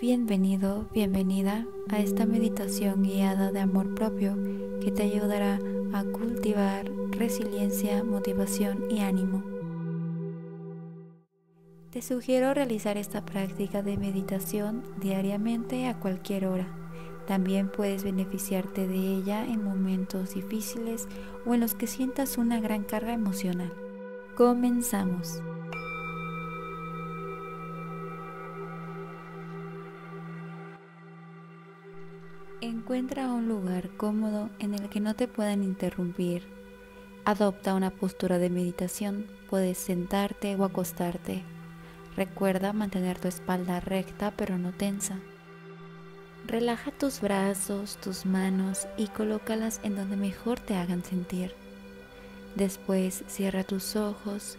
Bienvenido, bienvenida a esta meditación guiada de amor propio que te ayudará a cultivar resiliencia, motivación y ánimo. Te sugiero realizar esta práctica de meditación diariamente a cualquier hora. También puedes beneficiarte de ella en momentos difíciles o en los que sientas una gran carga emocional. Comenzamos. Encuentra un lugar cómodo en el que no te puedan interrumpir. Adopta una postura de meditación, puedes sentarte o acostarte. Recuerda mantener tu espalda recta pero no tensa. Relaja tus brazos, tus manos y colócalas en donde mejor te hagan sentir. Después cierra tus ojos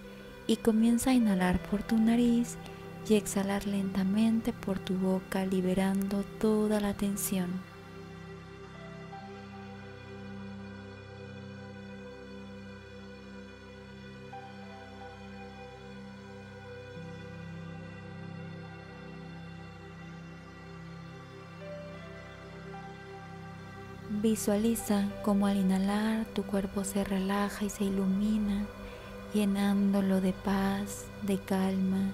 y comienza a inhalar por tu nariz y exhalar lentamente por tu boca, liberando toda la tensión. Visualiza cómo al inhalar tu cuerpo se relaja y se ilumina, llenándolo de paz, de calma,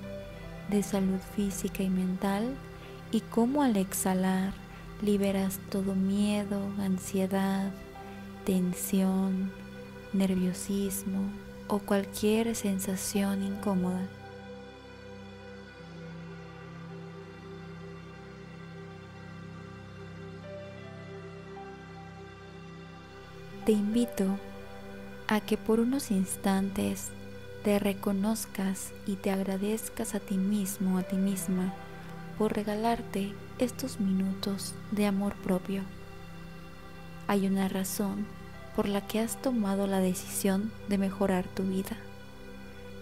de salud física y mental, y cómo al exhalar liberas todo miedo, ansiedad, tensión, nerviosismo o cualquier sensación incómoda. Te invito a que por unos instantes te reconozcas y te agradezcas a ti mismo, a ti misma, por regalarte estos minutos de amor propio. Hay una razón por la que has tomado la decisión de mejorar tu vida.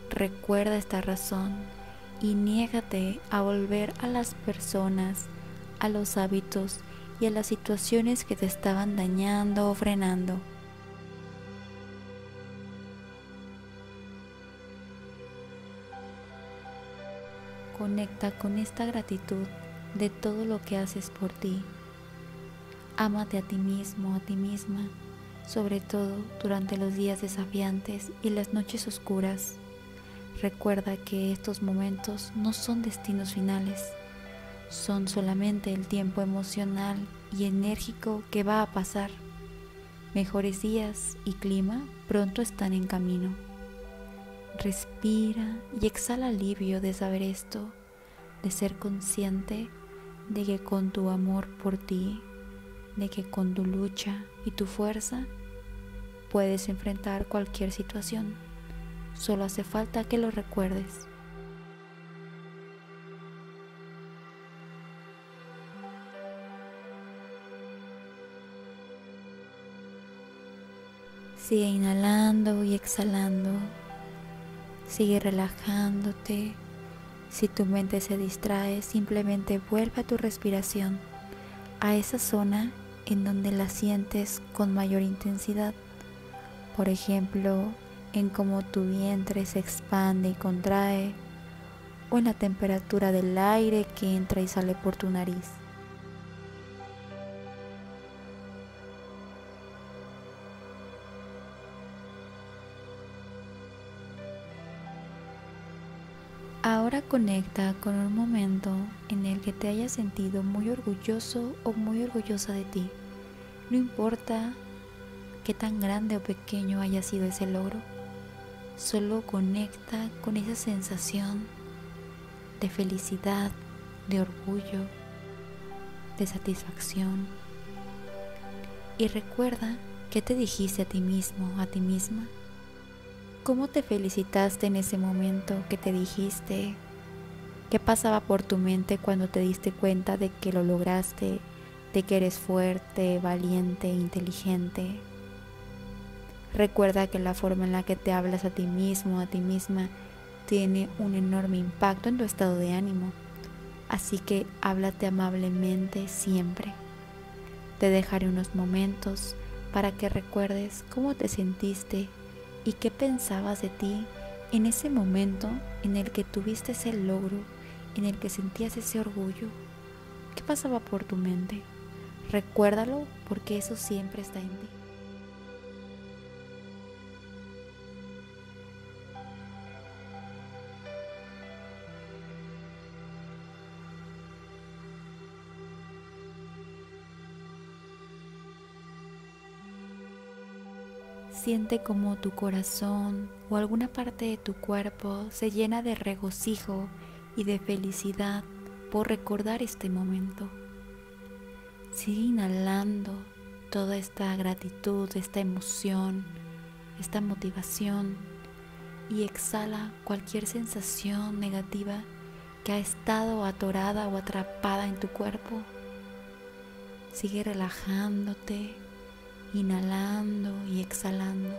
Recuerda esta razón y niégate a volver a las personas, a los hábitos y a las situaciones que te estaban dañando o frenando. Conecta con esta gratitud de todo lo que haces por ti. Ámate a ti mismo, a ti misma, sobre todo durante los días desafiantes y las noches oscuras. Recuerda que estos momentos no son destinos finales, son solamente el tiempo emocional y enérgico que va a pasar. Mejores días y clima pronto están en camino. Respira y exhala alivio de saber esto, de ser consciente de que con tu amor por ti, de que con tu lucha y tu fuerza puedes enfrentar cualquier situación. Solo hace falta que lo recuerdes. Sigue inhalando y exhalando. Sigue relajándote. Si tu mente se distrae, simplemente vuelve a tu respiración, a esa zona en donde la sientes con mayor intensidad. Por ejemplo, en cómo tu vientre se expande y contrae, o en la temperatura del aire que entra y sale por tu nariz. Ahora conecta con un momento en el que te hayas sentido muy orgulloso o muy orgullosa de ti. No importa qué tan grande o pequeño haya sido ese logro, solo conecta con esa sensación de felicidad, de orgullo, de satisfacción. Y recuerda qué te dijiste a ti mismo, a ti misma. ¿Cómo te felicitaste en ese momento? ¿Qué te dijiste? ¿Qué pasaba por tu mente cuando te diste cuenta de que lo lograste, de que eres fuerte, valiente, inteligente? Recuerda que la forma en la que te hablas a ti mismo, a ti misma, tiene un enorme impacto en tu estado de ánimo. Así que háblate amablemente siempre. Te dejaré unos momentos para que recuerdes cómo te sentiste y qué pensabas de ti en ese momento en el que tuviste ese logro, en el que sentías ese orgullo, ¿Qué pasaba por tu mente? Recuérdalo, porque eso siempre está en ti. Siente como tu corazón o alguna parte de tu cuerpo se llena de regocijo y de felicidad por recordar este momento. Sigue inhalando toda esta gratitud, esta emoción, esta motivación, y exhala cualquier sensación negativa que ha estado atorada o atrapada en tu cuerpo. Sigue relajándote, inhalando y exhalando.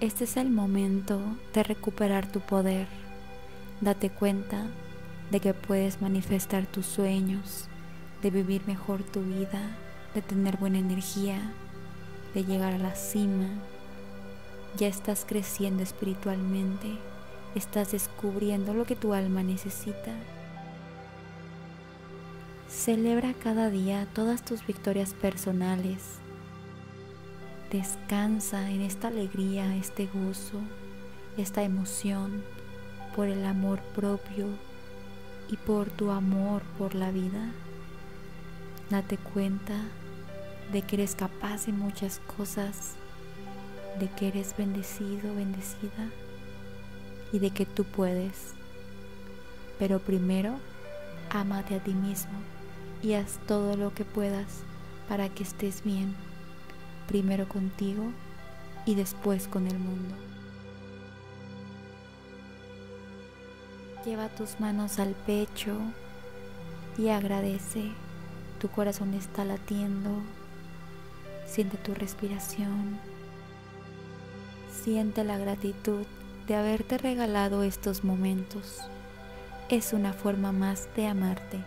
Este es el momento de recuperar tu poder. Date cuenta de que puedes manifestar tus sueños, de vivir mejor tu vida, de tener buena energía, de llegar a la cima. Ya estás creciendo espiritualmente, estás descubriendo lo que tu alma necesita. Celebra cada día todas tus victorias personales. Descansa en esta alegría, este gozo, esta emoción por el amor propio y por tu amor por la vida. Date cuenta de que eres capaz de muchas cosas, de que eres bendecido, bendecida, y de que tú puedes. Pero primero, ámate a ti mismo y haz todo lo que puedas para que estés bien, primero contigo y después con el mundo. Lleva tus manos al pecho y agradece. Tu corazón está latiendo, siente tu respiración. Siente la gratitud de haberte regalado estos momentos. Es una forma más de amarte.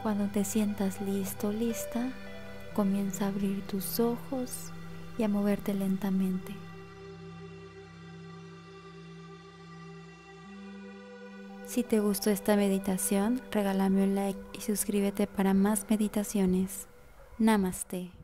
Cuando te sientas listo, lista, comienza a abrir tus ojos y a moverte lentamente. Si te gustó esta meditación, regálame un like y suscríbete para más meditaciones. Namaste.